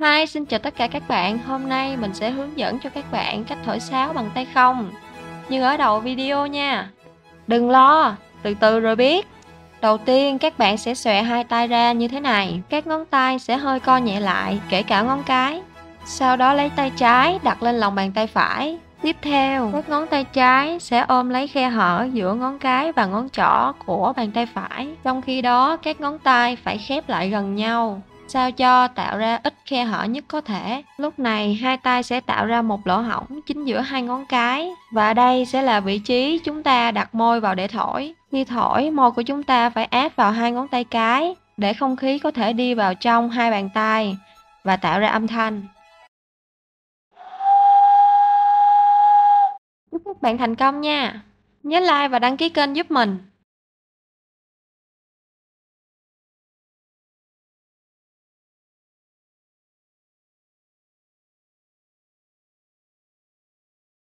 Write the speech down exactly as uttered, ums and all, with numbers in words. Hi, xin chào tất cả các bạn. Hôm nay mình sẽ hướng dẫn cho các bạn cách thổi sáo bằng tay không, như ở đầu video nha. Đừng lo, từ từ rồi biết. Đầu tiên các bạn sẽ xòe hai tay ra như thế này. Các ngón tay sẽ hơi co nhẹ lại, kể cả ngón cái. Sau đó lấy tay trái đặt lên lòng bàn tay phải. Tiếp theo, các ngón tay trái sẽ ôm lấy khe hở giữa ngón cái và ngón trỏ của bàn tay phải. Trong khi đó, các ngón tay phải khép lại gần nhau, sao cho tạo ra ít khe hở nhất có thể. Lúc này, hai tay sẽ tạo ra một lỗ hổng chính giữa hai ngón cái. Và đây sẽ là vị trí chúng ta đặt môi vào để thổi. Khi thổi, môi của chúng ta phải áp vào hai ngón tay cái để không khí có thể đi vào trong hai bàn tay và tạo ra âm thanh. Chúc các bạn thành công nha. Nhớ like và đăng ký kênh giúp mình.